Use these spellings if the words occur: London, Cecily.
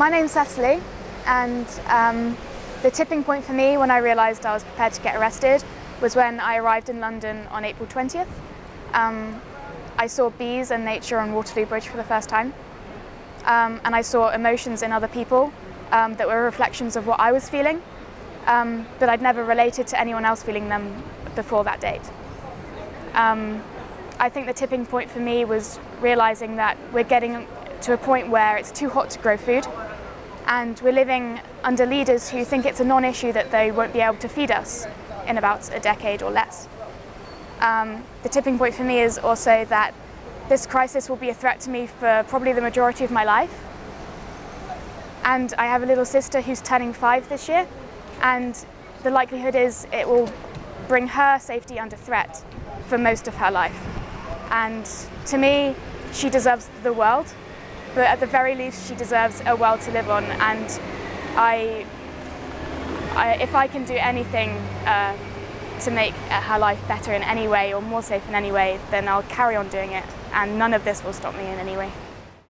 My name's Cecily, and the tipping point for me when I realised I was prepared to get arrested was when I arrived in London on April 20th. I saw bees and nature on Waterloo Bridge for the first time, and I saw emotions in other people that were reflections of what I was feeling, but I'd never related to anyone else feeling them before that date. I think the tipping point for me was realising that we're getting to a point where it's too hot to grow food, and we're living under leaders who think it's a non-issue that they won't be able to feed us in about a decade or less. The tipping point for me is also that this crisis will be a threat to me for probably the majority of my life. And I have a little sister who's turning 5 this year, and the likelihood is it will bring her safety under threat for most of her life. And to me, she deserves the world, but at the very least, she deserves a world to live on. And if I can do anything to make her life better in any way or more safe in any way, then I'll carry on doing it, and none of this will stop me in any way.